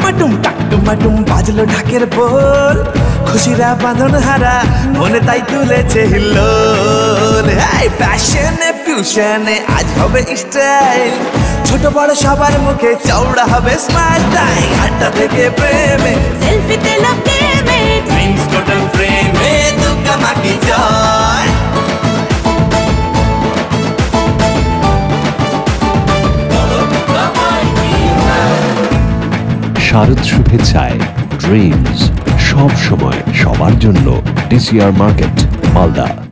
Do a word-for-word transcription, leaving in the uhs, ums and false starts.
টুমাটুম টাক টুমাটুম বাজলো ঢাকের বোল, খুশিরা বাঁধন হারা মনে তাই তুলেছে হিল্লোল। এই ফ্যাশনে ফিউশনে আজ হবে স্টাইল, ছোট বড় সবার মুখে চওড়া হবে স্মাইল। তাই ঘাটটা থেকে প্রেমে সেলফিতে লাভ দেবে, ড্রিঙ্কস টোটাল প্রেমে দুকা মাকি জয়। শারদ শুভেচ্ছায় ড্রিমস সব সময় সবার জন্য। DCR market Malda.